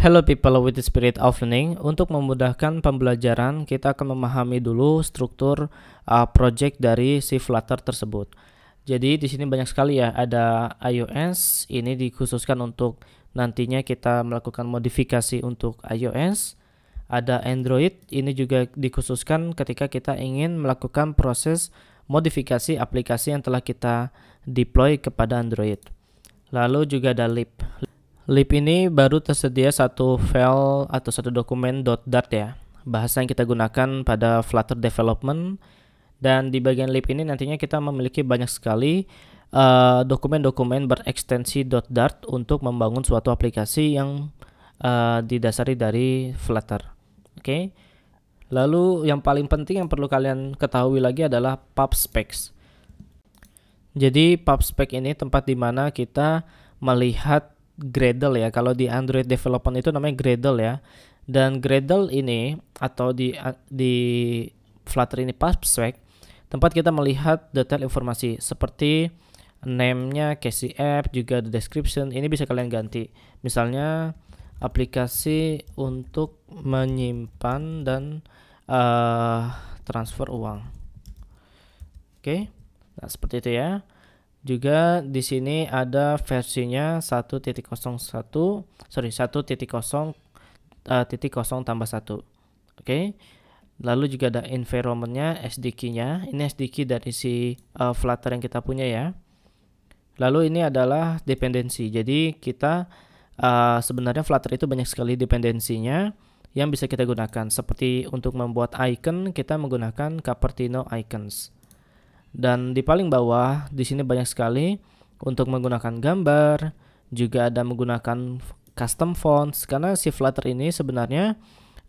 Hello people with the spirit of learning. Untuk memudahkan pembelajaran, kita akan memahami dulu struktur project dari si Flutter tersebut. Jadi di sini banyak sekali ya, ada iOS, ini dikhususkan untuk nantinya kita melakukan modifikasi untuk iOS. Ada Android, ini juga dikhususkan ketika kita ingin melakukan proses modifikasi aplikasi yang telah kita deploy kepada Android. Lalu juga ada lib. Lib ini baru tersedia satu file atau satu dokumen .dart ya, bahasa yang kita gunakan pada Flutter development. Dan di bagian lib ini nantinya kita memiliki banyak sekali dokumen-dokumen berekstensi .dart untuk membangun suatu aplikasi yang didasari dari Flutter. Oke. Lalu yang paling penting yang perlu kalian ketahui lagi adalah pubspec. Jadi pubspec ini tempat dimana kita melihat Gradle ya, kalau di Android development itu namanya Gradle ya. Dan Gradle ini atau di Flutter ini pubspec, tempat kita melihat detail informasi seperti name-nya, Casey app, juga the description. Ini bisa kalian ganti, misalnya aplikasi untuk menyimpan dan transfer uang. Oke. Nah, seperti itu ya. Juga di sini ada versinya 1.0.0/1. Oke. Lalu juga ada environment-nya, SDK-nya. Ini SDK dari si Flutter yang kita punya ya. Lalu ini adalah dependensi. Jadi kita sebenarnya Flutter itu banyak sekali dependensinya yang bisa kita gunakan. Seperti untuk membuat icon, kita menggunakan Cupertino Icons. Dan di paling bawah di sini banyak sekali untuk menggunakan gambar, juga ada menggunakan custom fonts karena si Flutter ini sebenarnya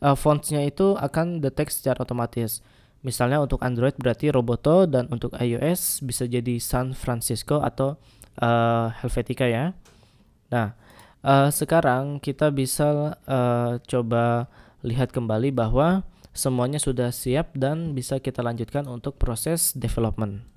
fontsnya itu akan detect secara otomatis. Misalnya untuk Android berarti Roboto dan untuk iOS bisa jadi San Francisco atau Helvetica ya. Nah, sekarang kita bisa coba lihat kembali bahwa semuanya sudah siap dan bisa kita lanjutkan untuk proses development.